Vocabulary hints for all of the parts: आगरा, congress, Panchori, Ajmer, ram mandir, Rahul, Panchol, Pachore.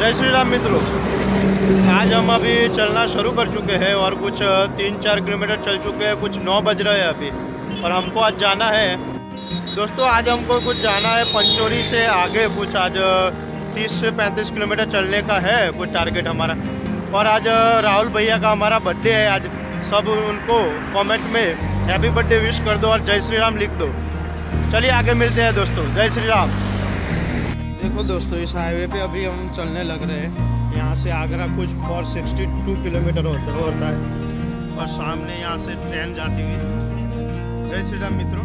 जय श्री राम मित्रों, आज हम अभी चलना शुरू कर चुके हैं और कुछ 3-4 किलोमीटर चल चुके हैं, कुछ 9 बज रहे हैं अभी। और हमको आज जाना है दोस्तों, आज हमको कुछ जाना है पंचोरी से आगे, कुछ आज 30 से 35 किलोमीटर चलने का है कुछ टारगेट हमारा। और आज राहुल भैया का हमारा बर्थडे है, आज सब उनको कमेंट में हैप्पी बर्थडे विश कर दो और जय श्री राम लिख दो। चलिए आगे मिलते हैं दोस्तों, जय श्री राम। देखो दोस्तों, इस हाईवे पे अभी हम चलने लग रहे हैं। यहाँ से आगरा कुछ 462 किलोमीटर होता है और सामने यहाँ से ट्रेन जाती हुई। जय श्री राम मित्रों।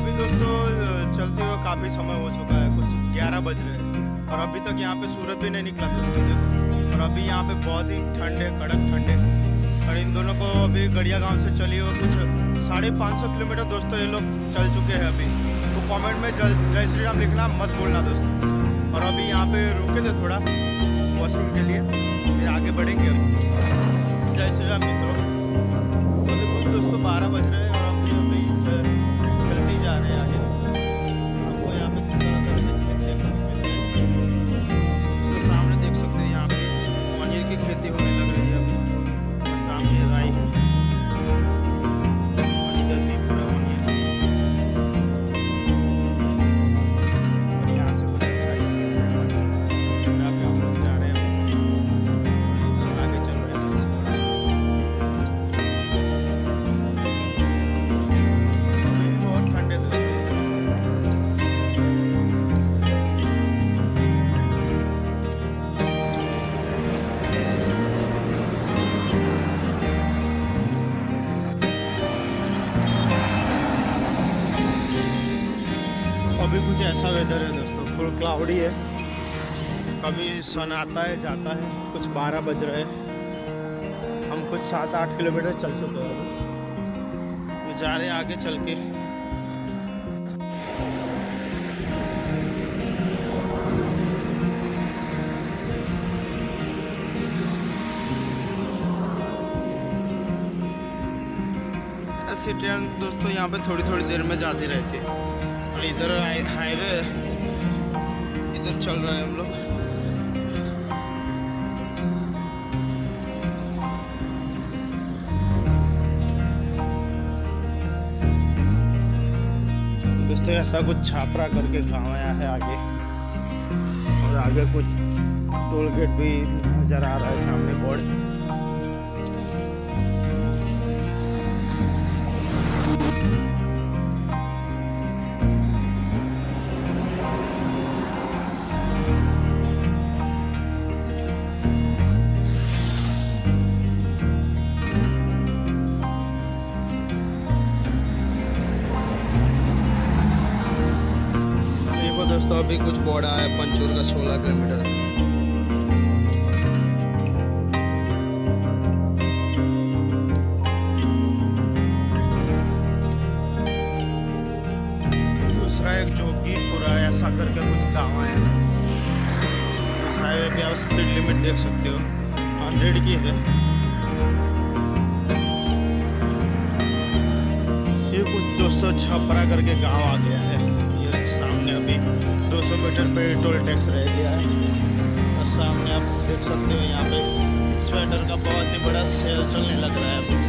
अभी दोस्तों चलते हुए काफ़ी समय हो चुका है, कुछ 11 बज रहे हैं और अभी तक यहाँ पे सूरज भी नहीं निकला दोस्तों। और अभी यहाँ पे बहुत ही ठंड है, कड़क ठंड है। और इन दोनों को अभी गड़िया गांव से चली हुई कुछ 550 किलोमीटर दोस्तों ये लोग चल चुके हैं अभी। तो कमेंट में जय श्री राम लिखना मत भूलना दोस्तों। और अभी यहाँ पे रुके थे थोड़ा वॉशरूम के लिए, फिर आगे बढ़ेंगे। जय श्री राम मित्रों। अभी कुछ दोस्तों 12 बज रहे हैं और अभी चलते जा रहे हैं आगे। आपको यहाँ पे सामने देख सकते हैं, यहाँ पे पनीर की खेती होने लग रही है अभी। अभी कुछ ऐसा वेदर है दोस्तों, फुल क्लाउडी है, कभी सन आता है जाता है। कुछ 12 बज रहे हैं, हम कुछ 7-8 किलोमीटर चल चुके हैं, जा रहे हैं आगे चल के। ऐसी ट्रेन दोस्तों यहाँ पे थोड़ी थोड़ी देर में जाती रहती है। इधर हाईवे इधर चल रहा है हम लोग। दोस्तों ऐसा कुछ छापरा करके गाँव आया है आगे, और आगे कुछ टोल गेट भी नजर आ रहा है सामने बोर्ड। दोस्तों अभी कुछ बोर्ड आया पंचोर का 16 किलोमीटर। दूसरा एक जोगीपुरा ऐसा करके कुछ गाँव है। इस हाईवे पे आप स्पीड लिमिट देख सकते हो, 100 की है। ये कुछ दोस्तों छपरा करके गाँव आ गया है, सामने अभी 200 मीटर पे टोल टैक्स रह गया है। और सामने आप देख सकते हो यहाँ पे स्वेटर का बहुत ही बड़ा सेल चलने लग रहा है।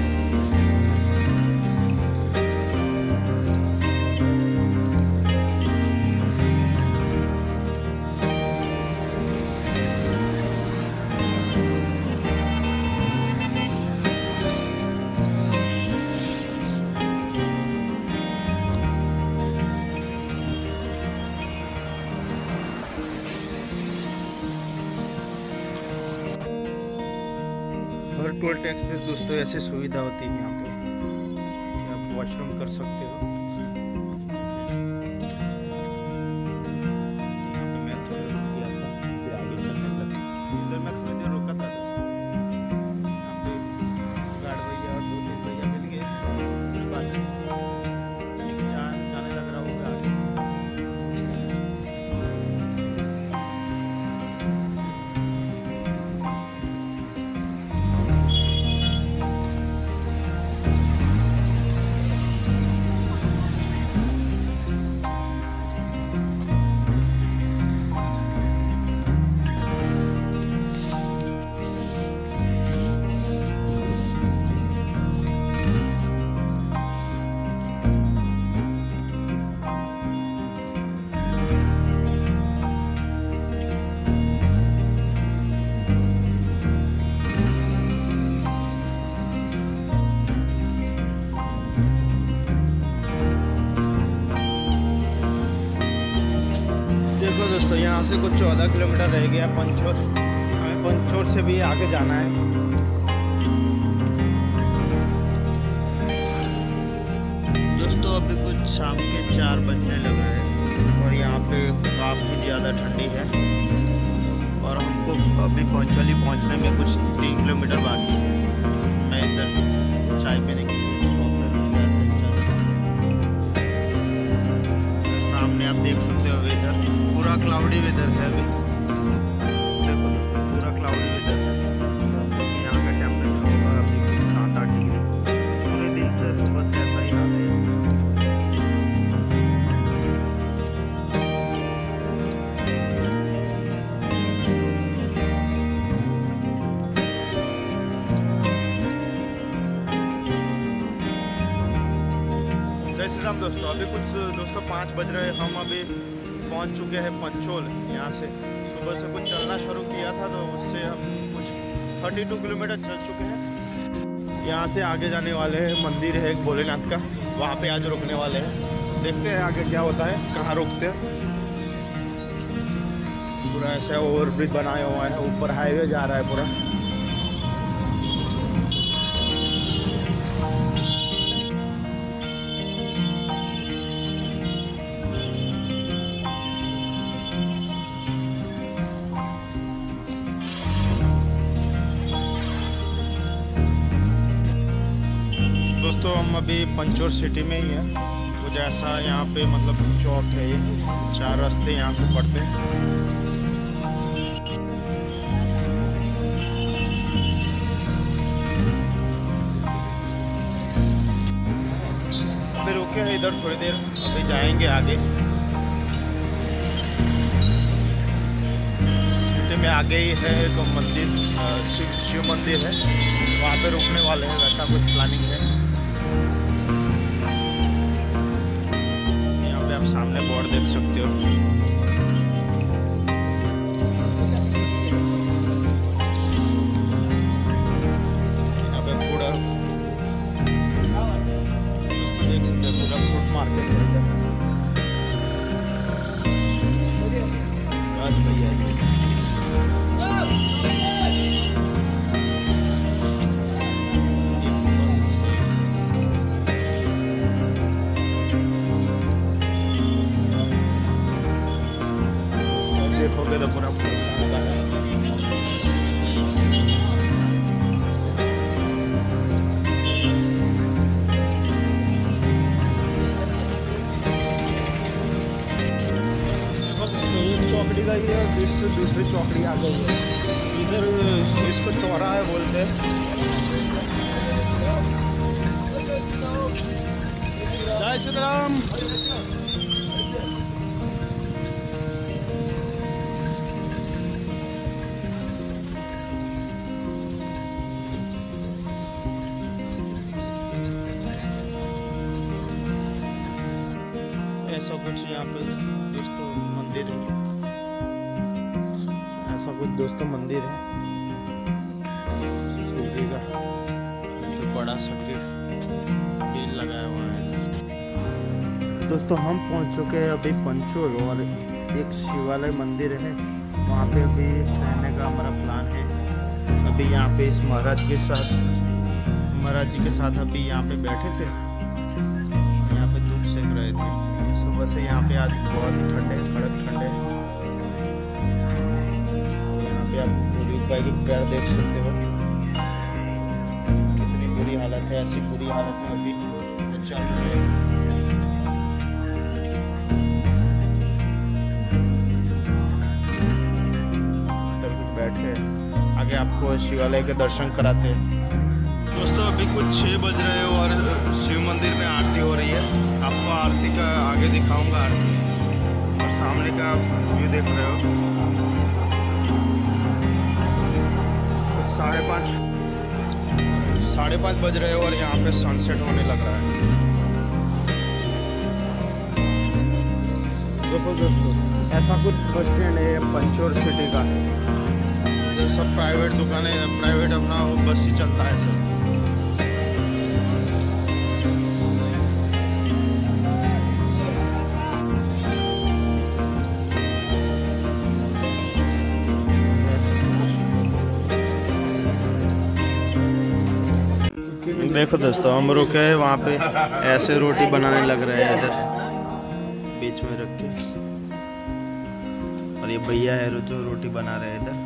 टोल टैक्स पे दोस्तों ऐसी सुविधा होती है यहाँ पे कि आप वॉशरूम कर सकते हो। यहाँ पे मैं थोड़ा रुक गया था, आगे चलने तक इधर मैं थोड़ी देर रुका था दोस्तों। यहाँ पे गार्ड भैया और 2-3 भैया मिल गए, जाने लग रहा होगा आगे। दोस्तों यहाँ से कुछ 14 किलोमीटर रह गया पंचोर। हमें पंचोर से भी आगे जाना है। दोस्तों अभी कुछ शाम के 4 बजने लग रहे हैं और यहाँ पे काफ़ी ज़्यादा ठंडी है और हमको अभी पंचोली पहुँचने में कुछ 3 किलोमीटर बाकी है। मैं इधर चाय पीने की सामने आप देख सकते हो इधर पूरा क्लाउडी वेदर है। अभी देखो पूरा क्लाउडी वेदर है। यहाँ का टेम्परेचर होगा अभी 7-8 डिग्री। पूरे दिन से सुबह से ऐसा ही हाल है। जय श्री राम दोस्तों। अभी कुछ दोस्तों 5 बज रहे हैं। हम अभी पहुंच चुके हैं पंचोल। यहाँ से सुबह से कुछ चलना शुरू किया था तो उससे हम कुछ 32 किलोमीटर चल चुके हैं। यहाँ से आगे जाने वाले हैं, मंदिर है एक भोलेनाथ का, वहाँ पे आज रुकने वाले हैं। देखते हैं आगे क्या होता है, कहाँ रुकते हैं। पूरा ऐसा ओवरब्रिज बनाया हुआ है, ऊपर हाईवे जा रहा है पूरा। दोस्तों हम अभी पंचोर सिटी में ही हैं। कुछ ऐसा यहाँ पे मतलब चौक है, ये 4 रास्ते यहाँ पे पड़ते हैं। अभी रुके हैं इधर थोड़ी देर, अभी जाएंगे आगे। सिटी में आगे ही है एक मंदिर, शिव मंदिर है, वहाँ पे रुकने वाले हैं। वैसा कुछ प्लानिंग है। आप सामने बोर्ड देख सकते हो। अबे पूरा देख सकते हो, पूरा फ्रूट मार्केट है इधर। बस भैया पूरा चौकड़ी गई है, दूसरी चौकड़ी आ गई है। इधर इसको चौराहा बोलते हैं। जय श्री राम। ऐसा कुछ यहाँ पे दोस्तों मंदिर है, ऐसा कुछ दोस्तों मंदिर है शिव जी का। तो बड़ा सटीक बेल लगाया हुआ है। दोस्तों हम पहुँच चुके हैं अभी पंचोल और एक शिवालय मंदिर है, वहाँ पे अभी रहने का हमारा प्लान है। अभी यहाँ पे इस महाराज जी के साथ अभी यहाँ पे बैठे थे, यहाँ पे धूप सेक रहे थे। सुबह से यहाँ पे आज बहुत ही ठंड है, कड़क ठंड है। यहाँ पे आप पूरी बाइक पैर देख सकते हो कितनी बुरी हालत है। ऐसी बुरी हालत में अभी चल रहे हैं। इधर कुछ बैठे, आगे आपको शिवालय के दर्शन कराते हैं। दोस्तों अभी कुछ 6 बज रहे हो और शिव मंदिर में आरती हो रही है। आपको आरती का आगे दिखाऊंगा आरती, और सामने का आप व्यू देख रहे हो। कुछ 5:30 बज रहे हो और यहाँ पे सनसेट होने लग रहा है। देखो दोस्तों ऐसा कुछ बस स्टैंड है पंचोर सिटी का। इधर सब प्राइवेट दुकानें, प्राइवेट अपना बस ही चलता है सब। देखो दोस्तों हम रुके हैं वहाँ पे, ऐसे रोटी बनाने लग रहे हैं इधर बीच में रख के, और ये भैया है जो रोटी बना रहे हैं इधर।